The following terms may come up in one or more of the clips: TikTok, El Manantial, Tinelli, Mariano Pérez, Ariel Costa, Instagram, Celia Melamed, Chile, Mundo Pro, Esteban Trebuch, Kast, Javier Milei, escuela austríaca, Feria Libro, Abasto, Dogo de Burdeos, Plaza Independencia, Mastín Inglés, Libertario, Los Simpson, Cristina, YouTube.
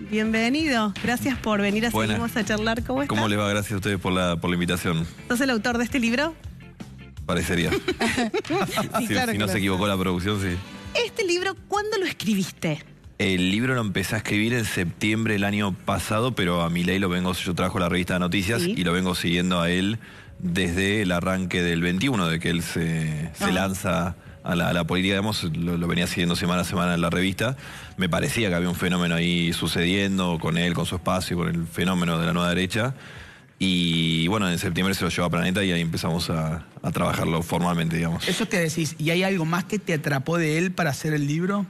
bienvenido. Gracias por venir a Seguimos a charlar. ¿Cómo estás? ¿Cómo les va? Gracias a ustedes por la invitación. ¿Sos el autor de este libro? Parecería. sí, claro. Se equivocó la producción, sí. ¿Este libro cuándo lo escribiste? El libro lo empecé a escribir en septiembre del año pasado, pero a Milei lo vengo, yo trabajo en la revista de noticias y lo vengo siguiendo a él desde el arranque del 21, de que él se lanza a la política, digamos, lo venía siguiendo semana a semana en la revista. Me parecía que había un fenómeno ahí sucediendo con él, con su espacio, con el fenómeno de la nueva derecha. Y bueno, en septiembre se lo llevó a Planeta y ahí empezamos a trabajarlo formalmente, digamos. Eso que decís, ¿y hay algo más que te atrapó de él para hacer el libro?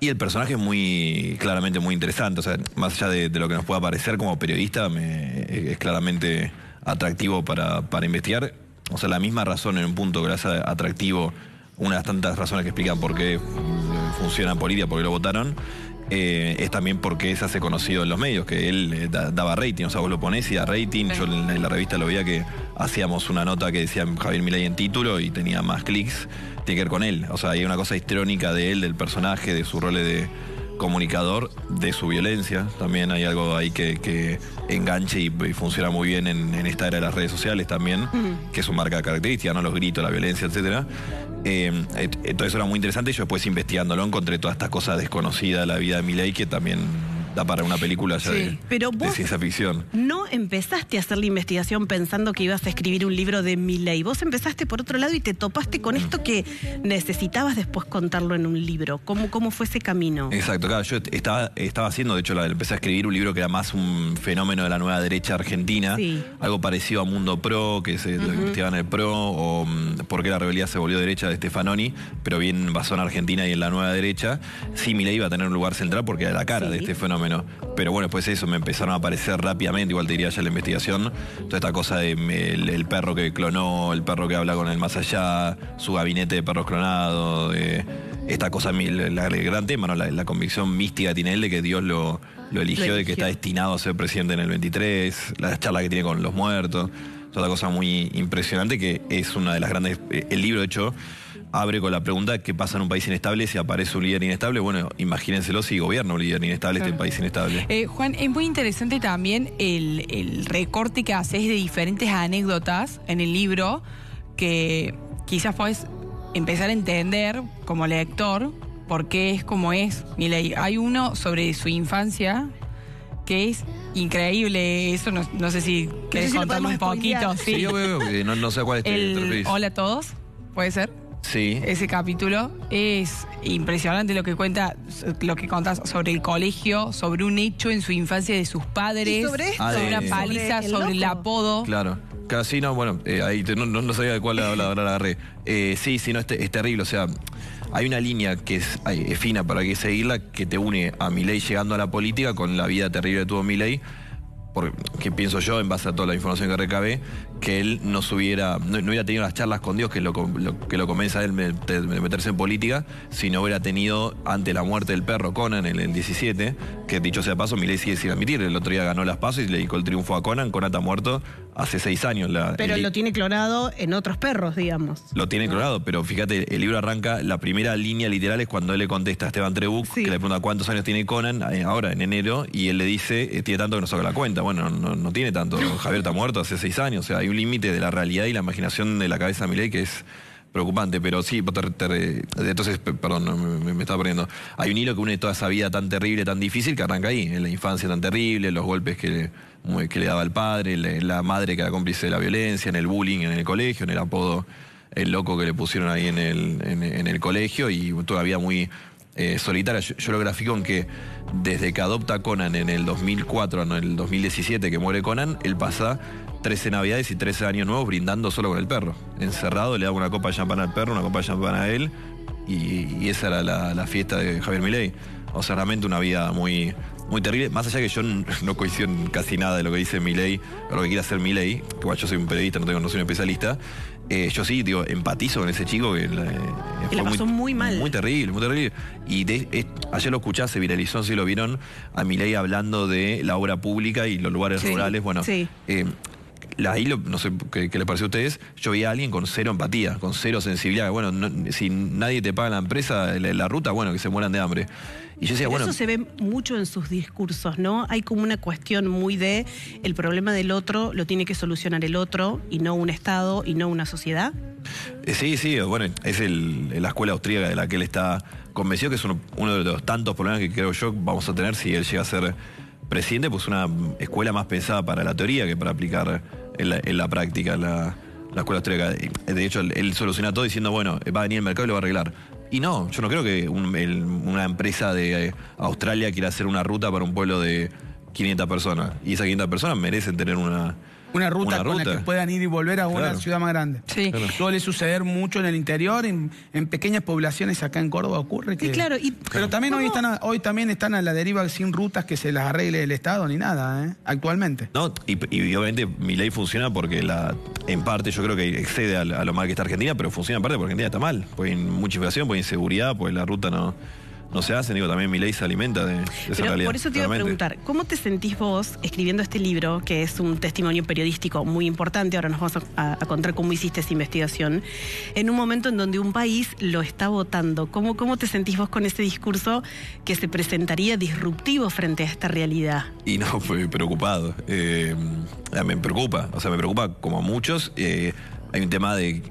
Y el personaje es muy, claramente muy interesante. O sea, más allá de lo que nos pueda parecer como periodista, es claramente atractivo para investigar. O sea, la misma razón en un punto que lo hace atractivo, una de las tantas razones que explican por qué funciona política, por qué lo votaron, es también porque se hace conocido en los medios, que él daba rating. O sea, vos lo ponés y da rating. Yo en la revista lo veía que hacíamos una nota que decía Javier Milei en título y tenía más clics. Tiene que ver con él. O sea, hay una cosa histriónica de él, del personaje, de su rol de comunicador, de su violencia. También hay algo ahí que enganche y funciona muy bien en esta era de las redes sociales también, que es su marca característica, ¿no? Los gritos, la violencia, etc. Entonces era muy interesante y yo después investigándolo encontré todas estas cosas desconocidas de la vida de Milei que también da para una película ya de ciencia ficción. No empezaste a hacer la investigación pensando que ibas a escribir un libro de Milei. Vos empezaste por otro lado y te topaste con esto que necesitabas después contarlo en un libro. ¿Cómo fue ese camino? Exacto, claro, yo estaba haciendo, de hecho empecé a escribir un libro que era más un fenómeno de la nueva derecha argentina, algo parecido a Mundo Pro, que se lo investigaban en el Pro, o por qué la rebelión se volvió derecha de Estefanoni, pero bien basado en Argentina y en la nueva derecha. Sí, Milei iba a tener un lugar central porque era la cara de este fenómeno. Pero bueno, después de eso me empezaron a aparecer rápidamente, igual te diría ya la investigación, toda esta cosa de el perro que clonó, el perro que habla con el más allá, su gabinete de perros clonados, esta cosa, el gran tema, ¿no? La convicción mística tiene él de que Dios lo eligió, de que está destinado a ser presidente en el 23, la charla que tiene con los muertos, toda la cosa muy impresionante que es una de las grandes. El libro, de hecho, abre con la pregunta, ¿qué pasa en un país inestable si aparece un líder inestable? Bueno, imagínenselo si gobierna un líder inestable, claro. Este país inestable. Juan, es muy interesante también el recorte que haces de diferentes anécdotas en el libro que quizás podés empezar a entender como lector por qué es como es. Milei, hay uno sobre su infancia que es increíble, eso no sé si querés contarlo un poquito. Sí, yo veo que no sé cuál es Hola a todos, ¿puede ser? Sí. Ese capítulo es impresionante lo que contás sobre el colegio, sobre un hecho en su infancia de sus padres, sobre una paliza, sobre el apodo. Claro. Casi no, bueno, ahí no sabía de cuál la agarré. Es terrible, o sea, hay una línea que es fina para que seguirla, que te une a Milei llegando a la política con la vida terrible que tuvo Milei. Porque pienso yo, en base a toda la información que recabé, que él no hubiera tenido las charlas con Dios que lo convence a él de meterse en política, si no hubiera tenido, ante la muerte del perro Conan en el 17, que dicho sea paso, Milei sigue sin admitir. El otro día ganó las PASO y le dedicó el triunfo a Conan. Conan está muerto hace 6 años. Pero lo tiene clonado en otros perros, digamos. Lo tiene clonado, pero fíjate, el libro arranca, la primera línea literal es cuando él le contesta a Esteban Trebuch, que le pregunta cuántos años tiene Conan ahora, en enero, y él le dice, tiene tanto que no saca la cuenta. Bueno, no tiene tanto. Javier está muerto hace 6 años. O sea, hay un límite de la realidad y la imaginación de la cabeza de Milei que es preocupante. Pero sí, entonces, perdón, me estaba perdiendo. Hay un hilo que une toda esa vida tan terrible, tan difícil, que arranca ahí. En la infancia tan terrible, los golpes que le daba el padre, la madre que era cómplice de la violencia, en el bullying, en el colegio, en el apodo, el loco que le pusieron ahí en el colegio, y todavía muy solitaria. Yo lo grafico en que desde que adopta a Conan en el 2004, en el 2017 que muere Conan, él pasa 13 navidades y 13 años nuevos brindando solo con el perro. Encerrado, le da una copa de champán al perro, una copa de champán a él, y esa era la fiesta de Javier Milei. O sea, realmente una vida muy, muy terrible. Más allá que yo no coincido en casi nada de lo que dice Milei, o lo que quiere hacer Milei, que bueno, yo soy un periodista, no soy un especialista. Yo sí, digo, empatizo con ese chico que le pasó muy mal. Muy terrible, muy terrible. Y ayer lo escuchás, se viralizó, si lo vieron, a Milei hablando de la obra pública y los lugares rurales. Bueno, ahí no sé qué les pareció a ustedes, yo vi a alguien con cero empatía, con cero sensibilidad. Bueno, no, si nadie te paga la empresa, la ruta, bueno, que se mueran de hambre. Y yo decía, pero bueno, eso se ve mucho en sus discursos, ¿no? Hay como una cuestión muy de el problema del otro lo tiene que solucionar el otro y no un Estado y no una sociedad. Sí, sí, bueno, es la escuela austríaca de la que él está convencido, que es uno de los tantos problemas que creo yo vamos a tener si él llega a ser presidente, pues una escuela más pensada para la teoría que para aplicar en la práctica la escuela austríaca. De hecho, él soluciona todo diciendo, bueno, va a venir el mercado y lo va a arreglar. Y no, yo no creo que una empresa de Australia quiera hacer una ruta para un pueblo de 500 personas. Y esas 500 personas merecen tener una ruta con la que puedan ir y volver a una ciudad más grande. Sí. Claro. Suele suceder mucho en el interior, en pequeñas poblaciones, acá en Córdoba ocurre que... Sí, claro. Pero también hoy también están a la deriva sin rutas que se las arregle el Estado ni nada, ¿eh? Actualmente. No, y obviamente Milei funciona porque en parte yo creo que excede a lo mal que está Argentina, pero funciona en parte porque Argentina está mal. Pues hay mucha inflación, pues inseguridad, pues la ruta no se hacen, digo, también Milei se alimenta de esa realidad. Por eso te iba a preguntar, ¿cómo te sentís vos escribiendo este libro, que es un testimonio periodístico muy importante, ahora nos vas a contar cómo hiciste esa investigación, en un momento en donde un país lo está votando? ¿Cómo te sentís vos con ese discurso que se presentaría disruptivo frente a esta realidad? Y no, fue preocupado. Me preocupa como a muchos. Hay un tema de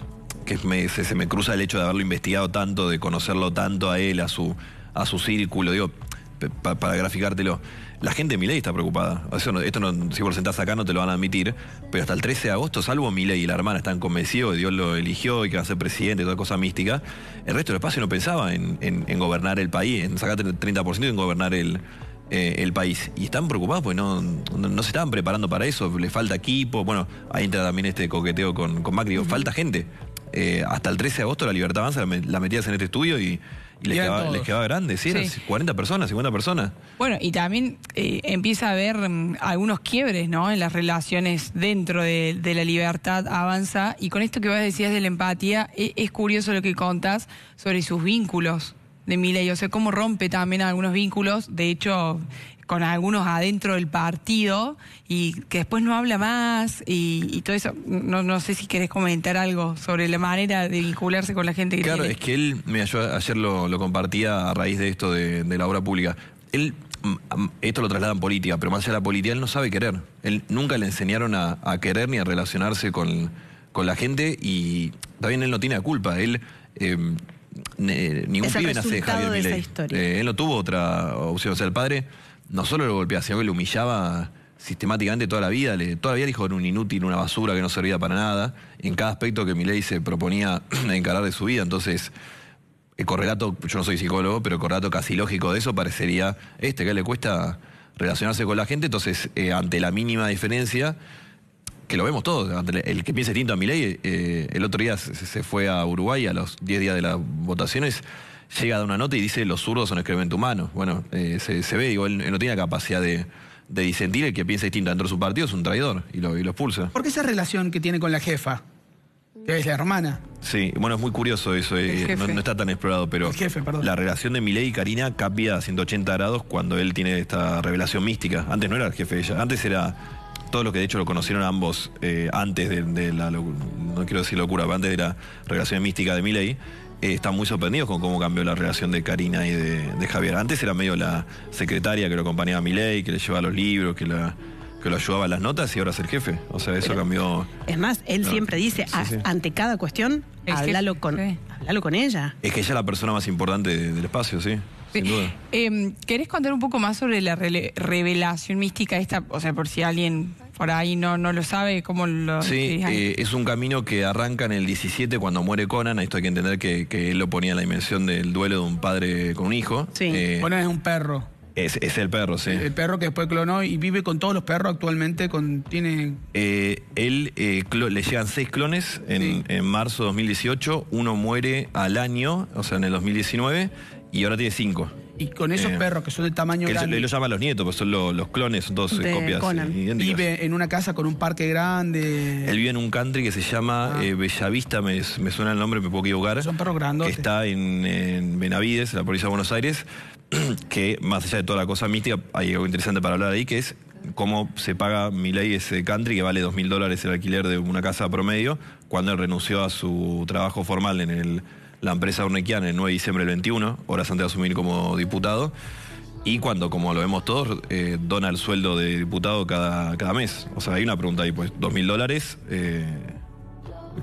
que se me cruza el hecho de haberlo investigado tanto, de conocerlo tanto a él, a su círculo, digo, para graficártelo. La gente de Milei está preocupada. Eso no, esto no, si vos sentás acá no te lo van a admitir, pero hasta el 13 de agosto, salvo Milei y la hermana están convencidos que Dios lo eligió y que va a ser presidente, toda cosa mística, el resto del espacio no pensaba en gobernar el país, en sacar el 30% y en gobernar el país. Y están preocupados porque no se estaban preparando para eso, le falta equipo. Bueno, ahí entra también este coqueteo con Macri, digo, falta gente. Hasta el 13 de agosto La Libertad Avanza la metías en este estudio y les quedaba grande, ¿sí? Sí. 40 personas, 50 personas. Bueno, y también empieza a haber algunos quiebres, ¿no? En las relaciones dentro de La Libertad Avanza. Y con esto que vos decías de la empatía, es curioso lo que contás sobre sus vínculos de Milei. O sea, cómo rompe también algunos vínculos, de hecho, con algunos adentro del partido, y que después no habla más y todo eso. No sé si querés comentar algo sobre la manera de vincularse con la gente que tiene. Claro, es que él, mira, yo ayer lo compartía a raíz de esto de la obra pública. Él, esto lo traslada en política, pero más allá de la política, él no sabe querer. Él nunca le enseñaron a querer ni a relacionarse con la gente, y también él no tiene la culpa. Él... ningún pibe nace Javier Milei. Él no tuvo otra opción. O sea, el padre no solo lo golpeaba, sino que lo humillaba sistemáticamente toda la vida. Toda la vida le dijo un inútil, una basura que no servía para nada, en cada aspecto que Milei se proponía encarar de su vida. Entonces, el correlato, yo no soy psicólogo, pero el correlato casi lógico de eso parecería que a él le cuesta relacionarse con la gente. Entonces, ante la mínima diferencia, que lo vemos todos, el que piensa distinto a Milei, el otro día se fue a Uruguay a los 10 días de las votaciones, llega a una nota y dice los zurdos son excremento humano. Bueno, se ve, digo, él no tiene la capacidad de disentir. El que piensa distinto dentro de su partido es un traidor y lo expulsa. ¿Por qué esa relación que tiene con la jefa, que es la hermana? Sí, bueno, es muy curioso eso, no está tan explorado, pero jefe, la relación de Milei y Karina cambia a 180 grados cuando él tiene esta revelación mística. Antes no era el jefe de ella, antes era... Todos los que de hecho lo conocieron ambos antes de la locura, no quiero decir locura, pero antes de la relación mística de Milei, están muy sorprendidos con cómo cambió la relación de Karina y de Javier. Antes era medio la secretaria que lo acompañaba a Milei, que le llevaba los libros, que lo ayudaba en las notas, y ahora es el jefe. O sea, eso cambió. Es más, él siempre dice, ante cada cuestión, háblalo con ella. Es que ella es la persona más importante del espacio, sí. Sí. Sin duda. ¿Querés contar un poco más sobre la revelación mística esta? O sea, por si alguien por ahí no lo sabe, ¿cómo lo...? Sí, es un camino que arranca en el 17 cuando muere Conan. Esto hay que entender que él lo ponía en la dimensión del duelo de un padre con un hijo. Sí. Conan es un perro. Es el perro, sí. El perro que después clonó y vive con todos los perros actualmente. Le llegan 6 clones en marzo de 2018. Uno muere al año, o sea, en el 2019, y ahora tiene 5. Y con esos perros que son de tamaño grande... Él lo llama los nietos, porque son los clones, son dos copias idénticas. Vive en una casa con un parque grande. Él vive en un country que se llama Bellavista, me suena el nombre, me puedo equivocar. Son perros grandotes. Que está en Benavides, en la provincia de Buenos Aires, que más allá de toda la cosa mística, hay algo interesante para hablar ahí, que es cómo se paga Milei ese country que vale $2.000 el alquiler de una casa promedio cuando él renunció a su trabajo formal en la empresa Urnequián el 9 de diciembre del 21, horas antes de asumir como diputado, y cuando, como lo vemos todos, dona el sueldo de diputado cada mes. O sea, hay una pregunta ahí, pues, $2.000...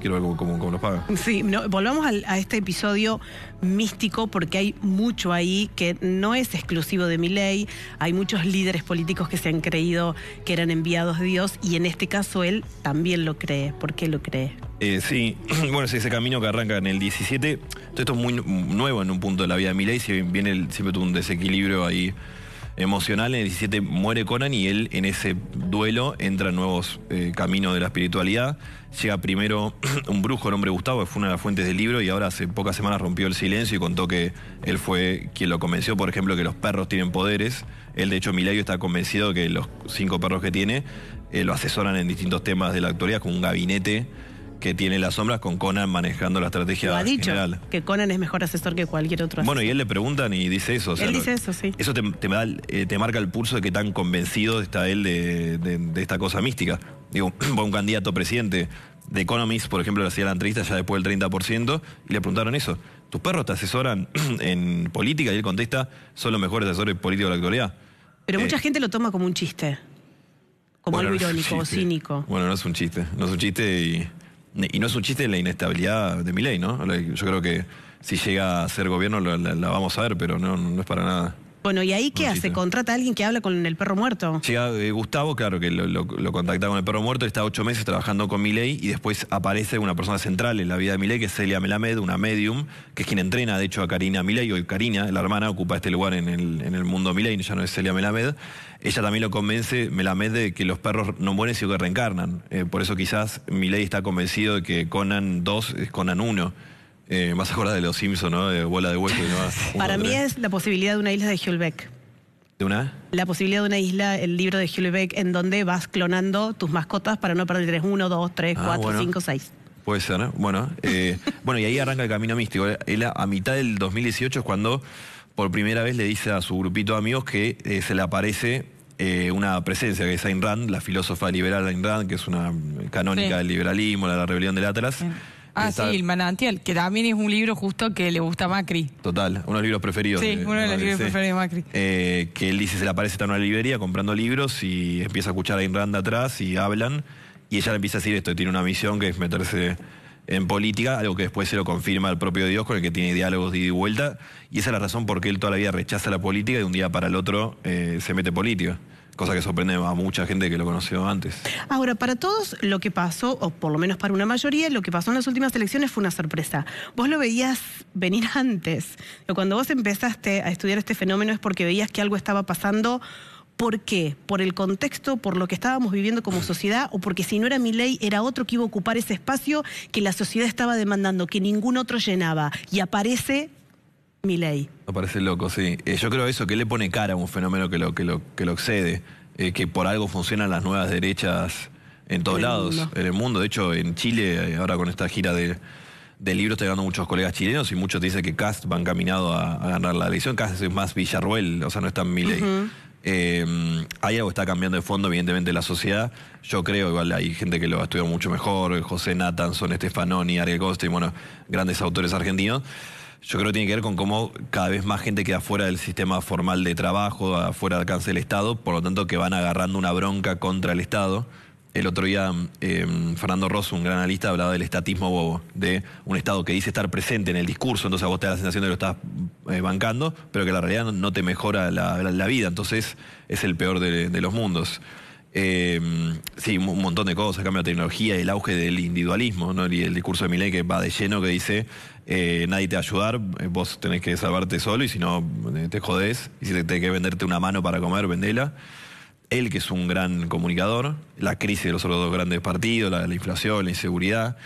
quiero ver cómo los paga. Sí, no, volvamos a este episodio místico, porque hay mucho ahí que no es exclusivo de Milei. Hay muchos líderes políticos que se han creído que eran enviados de Dios, y en este caso él también lo cree. ¿Por qué lo cree? Sí, bueno, es ese camino que arranca en el 17. Esto es muy nuevo en un punto de la vida de Milei. Si bien él siempre tuvo un desequilibrio ahí emocional, en el 17 muere Conan y él en ese duelo entra en nuevos caminos de la espiritualidad. Llega primero un brujo, el hombre Gustavo, que fue una de las fuentes del libro, y ahora hace pocas semanas rompió el silencio y contó que él fue quien lo convenció, por ejemplo, que los perros tienen poderes. Él, de hecho, Milei, está convencido de que los 5 perros que tiene lo asesoran en distintos temas de la actualidad, con un gabinete que tiene las sombras, con Conan manejando la estrategia general. Lo ha dicho, general, que Conan es mejor asesor que cualquier otro asesor. Bueno, y él le preguntan y dice eso. O sea, él dice eso, sí. Eso te marca el pulso de qué tan convencido está él de esta cosa mística. Digo, va un candidato presidente de Economist, por ejemplo, le hacía la entrevista ya después del 30%, y le preguntaron eso. ¿Tus perros te asesoran en política? Y él contesta, son los mejores asesores políticos de la actualidad. Pero mucha gente lo toma como un chiste. Como, bueno, algo irónico o cínico. Bueno, no es un chiste. No es un chiste y no es un chiste la inestabilidad de Milei, ¿no? Yo creo que si llega a ser gobierno la vamos a ver, pero no es para nada. Bueno, ¿y ahí qué hace? ¿Contrata a alguien que habla con el perro muerto? Llega Gustavo, claro, que lo contacta con el perro muerto, está 8 meses trabajando con Milei, y después aparece una persona central en la vida de Milei, que es Celia Melamed, una medium, que es quien entrena, de hecho, a Karina Milei. Hoy Karina, la hermana, ocupa este lugar en el mundo Milei, ya no es Celia Melamed. Ella también lo convence, Melamed, de que los perros no mueren, sino que reencarnan. Por eso quizás Milei está convencido de que Conan 2 es Conan 1. Más acordada de Los Simpson, ¿no? De bola de hueso. ¿No? Para mí es La posibilidad de una isla de Houellebecq. ¿De una? La posibilidad de una isla, el libro de Houellebecq, en donde vas clonando tus mascotas para no perder 1, 2, 3, 4, bueno. 5, 6. Puede ser, ¿no? Bueno, bueno, y ahí arranca el camino místico. Él a mitad del 2018 es cuando por primera vez le dice a su grupito de amigos que se le aparece una presencia, que es Ayn Rand, la filósofa liberal Ayn Rand, que es una canónica del liberalismo, La rebelión del Atlas. Ah, sí, El Manantial, que también es un libro justo que le gusta a Macri. Total, uno de los libros preferidos. Sí, uno de los libros preferidos de Macri. Que él dice, se le aparece, está en una librería comprando libros y empieza a escuchar a Ayn Rand atrás y hablan, y ella le empieza a decir esto, y tiene una misión que es meterse en política, algo que después se lo confirma el propio Dios, con el que tiene diálogos de ida y vuelta, y esa es la razón por qué él toda la vida rechaza la política y de un día para el otro se mete política. Cosa que sorprende a mucha gente que lo conoció antes. Ahora, para todos lo que pasó, o por lo menos para una mayoría, lo que pasó en las últimas elecciones fue una sorpresa. Vos lo veías venir antes. Cuando vos empezaste a estudiar este fenómeno es porque veías que algo estaba pasando. ¿Por qué? ¿Por el contexto, por lo que estábamos viviendo como sociedad, o porque si no era Milei era otro que iba a ocupar ese espacio que la sociedad estaba demandando, que ningún otro llenaba, y aparece Milei? Me parece loco, sí. Yo creo eso, que le pone cara a un fenómeno que lo excede, que por algo funcionan las nuevas derechas en todos lados, en el mundo. De hecho, en Chile, ahora con esta gira de libros, estoy hablando con muchos colegas chilenos y muchos te dicen que Kast va encaminado a ganar la elección. Kast es más Villarruel, o sea, no es tan Milei. Hay algo que está cambiando de fondo, evidentemente, la sociedad. Yo creo, igual hay gente que lo ha estudiado mucho mejor, José Natanson, Estefanoni, Ariel Costa, y bueno, grandes autores argentinos. Yo creo que tiene que ver con cómo cada vez más gente queda fuera del sistema formal de trabajo, afuera del alcance del Estado, por lo tanto que van agarrando una bronca contra el Estado. El otro día Fernando Rosso, un gran analista, hablaba del estatismo bobo, de un Estado que dice estar presente en el discurso, entonces a vos te da la sensación de que lo estás bancando, pero que la realidad no te mejora la vida, entonces es el peor de los mundos. Sí, un montón de cosas, cambio de tecnología, el auge del individualismo, ¿no? Y el discurso de Milei que va de lleno, que dice nadie te va a ayudar, vos tenés que salvarte solo, y si no te jodés, y si tenés que venderte una mano para comer, vendela. Él, que es un gran comunicador, la crisis de los otros dos grandes partidos, la inflación, la inseguridad.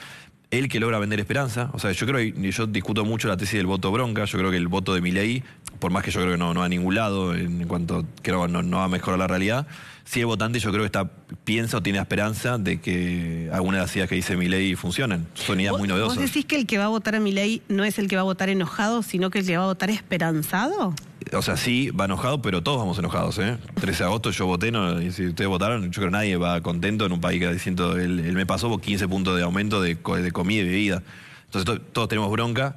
Él, que logra vender esperanza. O sea, yo creo, y yo discuto mucho la tesis del voto bronca. Yo creo que el voto de Milei, por más que yo creo que no va a ningún lado, en cuanto creo no va a mejorar la realidad, si el votante, yo creo que piensa o tiene esperanza de que algunas de las ideas que dice Milei funcionen. Son ideas muy novedosas. ¿Vos decís que el que va a votar a Milei no es el que va a votar enojado, sino que el que va a votar esperanzado? O sea, sí, va enojado, pero todos vamos enojados, ¿eh? 13 de agosto yo voté, no, y si ustedes votaron, yo creo que nadie va contento en un país que diciendo, él me pasó por 15 puntos de aumento de comida y bebida. Entonces todos tenemos bronca.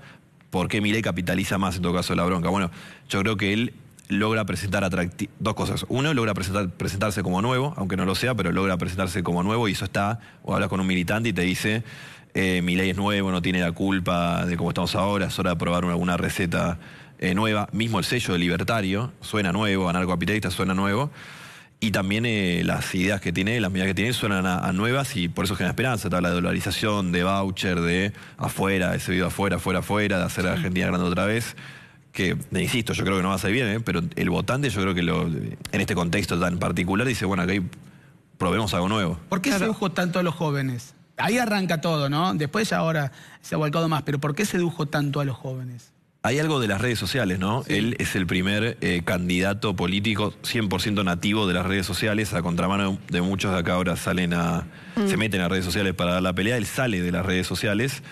¿Por qué Milei capitaliza más, en todo caso, la bronca? Bueno, yo creo que él logra presentar dos cosas. Uno, logra presentarse como nuevo, aunque no lo sea, pero logra presentarse como nuevo, y eso está, o hablas con un militante y te dice, Milei es nuevo, no tiene la culpa de cómo estamos ahora, es hora de probar alguna receta nueva. Mismo el sello de libertario, suena nuevo, anarcocapitalista suena nuevo. Y también las ideas que tiene, las medidas que tiene suenan a nuevas, y por eso genera esperanza. Te habla de dolarización, de voucher, de afuera, ese video afuera, de hacer a Argentina grande otra vez. Que, insisto, yo creo que no va a salir bien, pero el votante, yo creo que en este contexto tan particular, dice, bueno, acá probemos algo nuevo. ¿Por qué sedujo tanto a los jóvenes? Ahí arranca todo, ¿no? Después ya ahora se ha volcado más, pero ¿por qué sedujo tanto a los jóvenes? Hay algo de las redes sociales, ¿no? Sí. Él es el primer candidato político 100% nativo de las redes sociales, a contramano de muchos de acá ahora salen se meten a redes sociales para dar la pelea. Él sale de las redes sociales.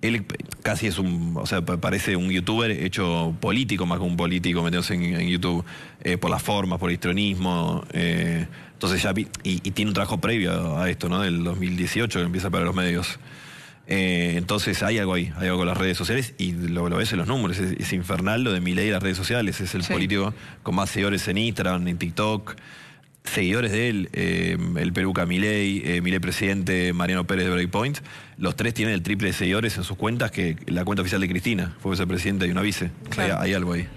Él casi es o sea, parece un youtuber hecho político más que un político metiéndose en YouTube, por las formas, por el histrionismo. Entonces ya y tiene un trabajo previo a esto, ¿no? Del 2018 que empieza para los medios. Entonces hay algo ahí, hay algo con las redes sociales, y lo ves en los números, es infernal lo de Milei y las redes sociales, es el político con más seguidores en Instagram, en TikTok, seguidores de él, el Peruca Milei, Milei Presidente, Mariano Pérez de Breakpoint, los tres tienen el triple de seguidores en sus cuentas que la cuenta oficial de Cristina, fue vicepresidenta y una vice, claro. O sea, hay algo ahí.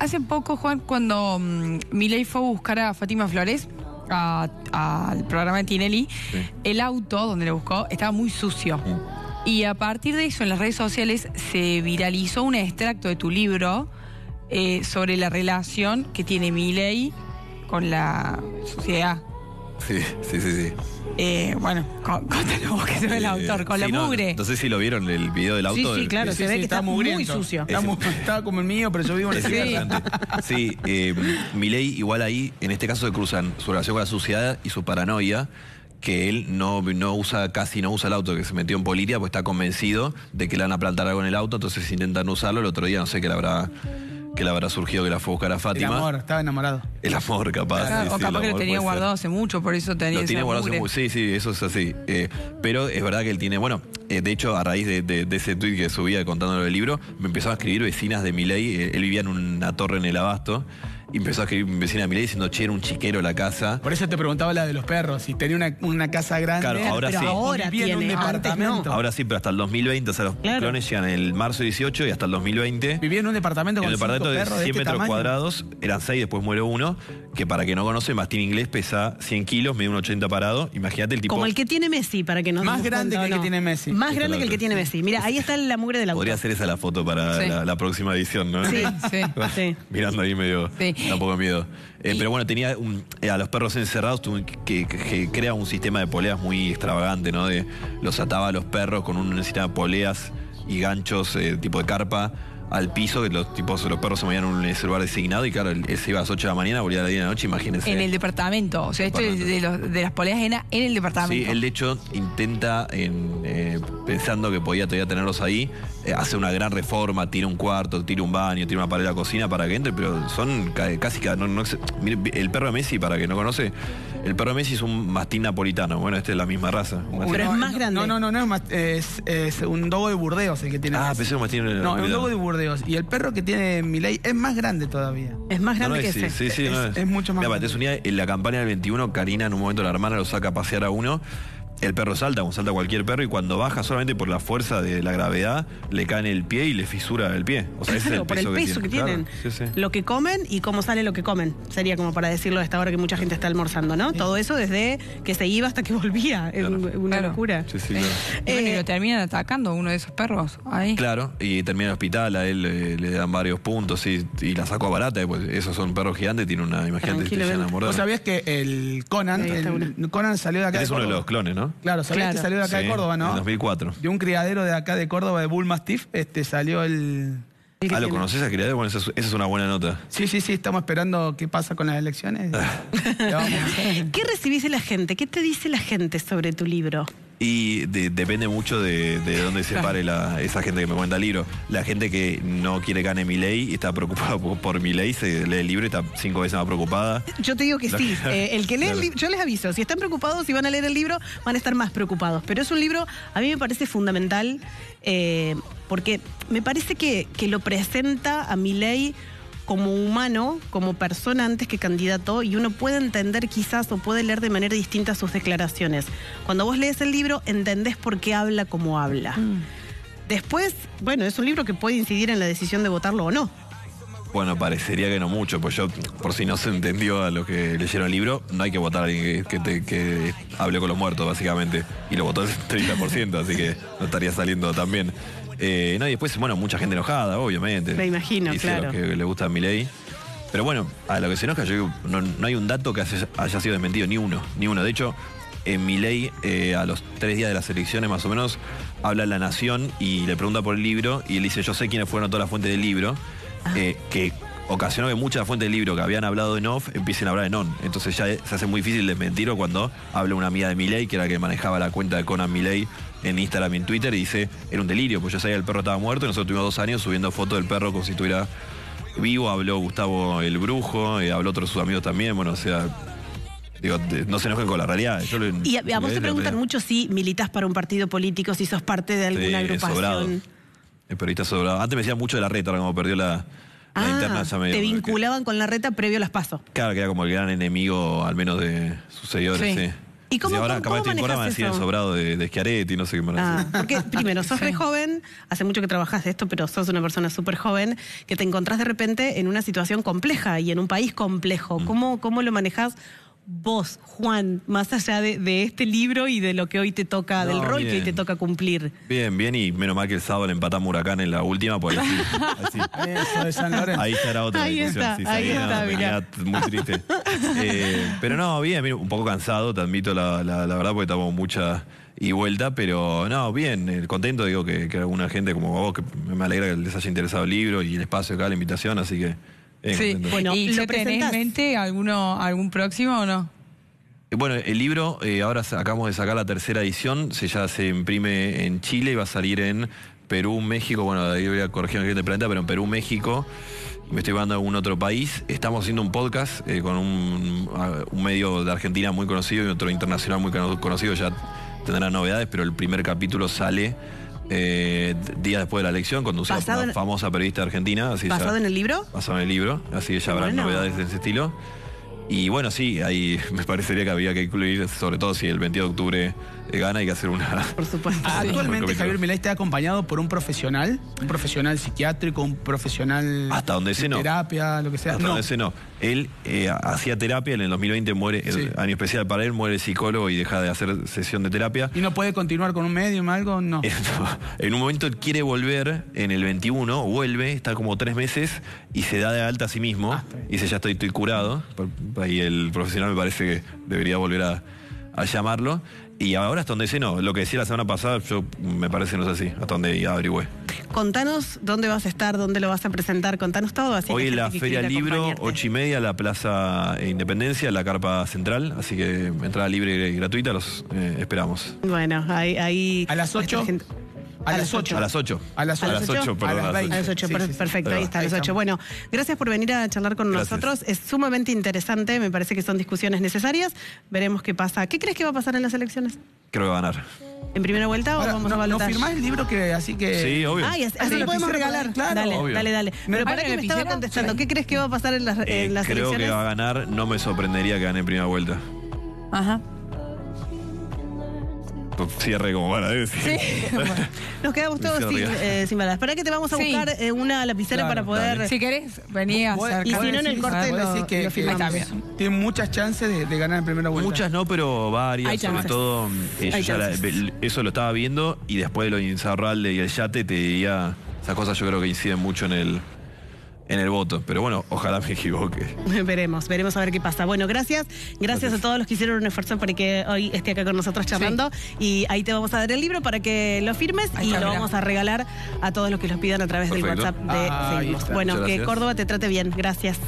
Hace poco, Juan, cuando Milei fue a buscar a Fátima Flores al programa de Tinelli, el auto donde le buscó estaba muy sucio. Y a partir de eso, en las redes sociales se viralizó un extracto de tu libro sobre la relación que tiene Milei con la sociedad. Sí. Bueno, contalo vos que se ve el autor, con la mugre. No sé si lo vieron, el video del auto. Sí, claro, se ve que está muy sucio. Está como el mío, pero yo vivo en el ciudad. Sí, Milei igual ahí, en este caso se cruzan su relación con la sociedad y su paranoia, que él casi no usa el auto, que se metió en política porque está convencido de que le van a plantar algo en el auto, entonces intentan usarlo. El otro día no sé qué le habrá surgido, que la fue a buscar a Fátima. El amor, estaba enamorado. El amor, capaz. Claro, o capaz que lo tenía guardado hace mucho, por eso tenía sí, eso es así. Pero es verdad que él tiene, de hecho, a raíz de ese tuit que subía contándolo del libro, me empezaron a escribir vecinas de Milei. Él vivía en una torre en el Abasto. Y empezó a escribir mi vecina Milei diciendo, che, era un chiquero la casa. Por eso te preguntaba la de los perros, si tenía una casa grande. Claro, ahora pero sí. Ahora tiene un departamento. No. Ahora sí, pero hasta el 2020, o sea, los clones llegan en el marzo 18 y hasta el 2020. Vivía en un departamento con 100 metros cuadrados, eran 6, después muere uno, que para que no conoce, Mastín inglés, pesa 100 kilos, mide un 80 parado. Imagínate el tipo. Como el que tiene Messi, para que no. Más grande que el que tiene Messi. Más grande que el que tiene Messi. Mira, ahí está la mugre de la auto. Podría ser esa la foto para la próxima edición, ¿no? Sí. Mirando ahí medio. Sí. Tampoco miedo. Pero bueno, tenía a los perros encerrados, que crea un sistema de poleas muy extravagante, ¿no? Los ataba a los perros con un sistema de poleas y ganchos tipo de carpa al piso, que los perros se movían en un lugar designado, y claro, él se iba a las 8 de la mañana, volvía a las 10 de la noche, imagínense. En el departamento, o sea, de las poleas en el departamento. Sí, él de hecho intenta, pensando que podía todavía tenerlos ahí, hace una gran reforma, tira un cuarto, tira un baño, tira una pared de la cocina para que entre, pero son casi... el perro de Messi, para que no conoce, el perro de Messi es un mastín napolitano, bueno, este es la misma raza. Pero es más grande. No, es un dogo de Burdeos el que tiene. Ah, pensé un mastín. No, es un dogo de Burdeos. Y el perro que tiene Milei es más grande todavía. Es más grande que ese. Es mucho más grande. Te unía en la campaña del 21, Karina, en un momento la hermana lo saca a pasear a uno. El perro salta, como salta cualquier perro, y cuando baja, solamente por la fuerza de la gravedad, le cae en el pie y le fisura el pie. O sea, ese es el peso, por el peso que tienen. Claro. Sí. Lo que comen y cómo sale lo que comen. Sería como para decirlo a esta hora que mucha gente está almorzando, ¿no? Sí. Todo eso desde que se iba hasta que volvía. Claro. Es una locura. Sí, claro. Bueno, y lo terminan atacando uno de esos perros ahí. Claro, y termina en el hospital, a él le dan varios puntos y la sacó a barata. Pues, esos son perros gigantes, tiene una imagen de... ¿Vos sabías que el Conan, Conan salió de acá? Es uno de los clones, ¿no? Claro, sabías que salió de acá de Córdoba, ¿no? En 2004. De un criadero de acá de Córdoba, de Bull Mastiff, salió el... ¿Lo conoces al criadero? Bueno, esa es una buena nota. Sí, estamos esperando qué pasa con las elecciones. ¿Qué recibís de la gente? ¿Qué te dice la gente sobre tu libro? y depende mucho de dónde se pare esa gente que me cuenta el libro. La gente que no quiere que gane Milei y está preocupada por Milei, se lee el libro y está 5 veces más preocupada. Yo te digo que sí, el que lee el libro, yo les aviso, si están preocupados, si van a leer el libro, van a estar más preocupados. Pero es un libro, a mí me parece fundamental, porque me parece que lo presenta a Milei como humano, como persona antes que candidato, y uno puede entender quizás o puede leer de manera distinta sus declaraciones. Cuando vos lees el libro, entendés por qué habla como habla. Después, bueno, es un libro que puede incidir en la decisión de votarlo o no. Bueno, parecería que no mucho, pues yo, por si no se entendió a los que leyeron el libro, no hay que votar a alguien que hable con los muertos, básicamente. Y lo votó el 30%, así que no estaría saliendo tan bien. No, y después, bueno, mucha gente enojada, obviamente. Me imagino, claro. A los que le gusta Milei. Pero bueno, a lo que se enoja, yo digo, no hay un dato que haya sido desmentido, ni uno. De hecho, en Milei, a los 3 días de las elecciones, más o menos, habla La Nación y le pregunta por el libro, y él dice, yo sé quiénes fueron todas las fuentes del libro, que ocasionó que muchas fuentes del libro que habían hablado en off empiecen a hablar en on. Entonces ya se hace muy difícil desmentirlo cuando habla una amiga de Milei, que era la que manejaba la cuenta de Conan Milei en Instagram y en Twitter, y dice, era un delirio, pues yo sabía que el perro estaba muerto y nosotros tuvimos 2 años subiendo fotos del perro como si estuviera vivo. Habló Gustavo el Brujo, habló otros de sus amigos también, bueno, o sea, digo, no se enojen con la realidad. Y a vos te preguntan mucho si militás para un partido político, si sos parte de alguna agrupación. Sobrado. El periodista sobrado. Antes me decían mucho de la reta, ahora como perdió la interna. Ya te vinculaban con la reta previo a las PASO. Claro, que era como el gran enemigo, al menos de sus seguidores, sí. ¿Y cómo manejas eso? Sobrado de Schiaretti, no sé qué más. Porque primero, sos re joven, hace mucho que trabajás de esto, pero sos una persona súper joven, que te encontrás de repente en una situación compleja y en un país complejo. ¿Cómo lo manejás vos, Juan, más allá de este libro y de lo que hoy te toca, del rol que hoy te toca cumplir? Bien, y menos mal que el sábado le empatamos Huracán en la última, pues así. Eso de San Lorenzo. Ahí estará otra discusión. Ahí está, mirá. Muy triste. Pero no, bien, un poco cansado, te admito la verdad, porque estamos mucha y vuelta, pero no, bien, contento, digo, que alguna gente como vos, que me alegra que les haya interesado el libro y el espacio acá, la invitación, así que... Sí, bueno, ¿y lo tenés en mente algún próximo o no? Bueno, el libro, ahora acabamos de sacar la 3ª edición, ya se imprime en Chile y va a salir en Perú, México, bueno, ahí voy a corregir el Planeta, pero en Perú, México, me estoy mandando a algún otro país. Estamos haciendo un podcast con un medio de Argentina muy conocido y otro internacional muy conocido, ya tendrán novedades, pero el primer capítulo sale... días después de la elección, conducida por una famosa periodista argentina. ¿Basado en el libro? Basado en el libro, así que ya habrá novedades de ese estilo. Y bueno, sí, ahí me parecería que había que incluir, sobre todo si el 22 de octubre gana, hay que hacer una... Por supuesto. Actualmente Javier Milei está acompañado por un profesional psiquiátrico, un profesional... Hasta donde sé no. Terapia, lo que sea. Hasta donde sé no. Él hacía terapia, en el 2020 muere, el año especial para él, muere el psicólogo y deja de hacer sesión de terapia. ¿Y no puede continuar con un medium o algo? No. En un momento él quiere volver, en el 21, vuelve, está como 3 meses y se da de alta a sí mismo. Y dice, ya estoy curado. Y el profesional me parece que debería volver a llamarlo. Y ahora hasta donde sé no. Lo que decía la semana pasada, yo me parece no es así, hasta donde averigüé. Contanos dónde vas a estar, dónde lo vas a presentar, contanos todo. Así hoy en la Feria Libro, 8:30, la Plaza Independencia, la Carpa Central, así que entrada libre y gratuita, los esperamos. Bueno, ahí... A las 8... A las 8. A las 8, perdón. A las 8, perfecto, ahí está, a las 8. Bueno, gracias por venir a charlar con nosotros. Es sumamente interesante, me parece que son discusiones necesarias. Veremos qué pasa. ¿Qué crees que va a pasar en las elecciones? Creo que va a ganar. ¿En primera vuelta o vamos a balotar? ¿No firmás el libro que así que...? Sí, obvio. Así lo podemos regalar. Claro, dale. Pero para que me estaba contestando, ¿qué crees que va a pasar en las elecciones? Creo que va a ganar, no me sorprendería que gane en primera vuelta. Ajá. Cierre como van a decir. Sí, bueno. Nos quedamos todos sin balas. ¿Para qué te vamos a buscar una lapicera para poder...? Dale. Si querés, vení a hacer... Y si no, en el corte lo filmamos. Tiene muchas chances de ganar en primera vuelta. Muchas no, pero varias. Sobre todo, eso lo estaba viendo, y después de lo de Insaurralde y el Yate, te diría... Esas cosas yo creo que inciden mucho en el voto, pero bueno, ojalá me equivoque. Veremos a ver qué pasa. Bueno, gracias a todos los que hicieron un esfuerzo para que hoy esté acá con nosotros charlando, y ahí te vamos a dar el libro para que lo firmes y lo vamos a regalar a todos los que los pidan a través del WhatsApp de Seguimos. Bueno, que Córdoba te trate bien. Gracias.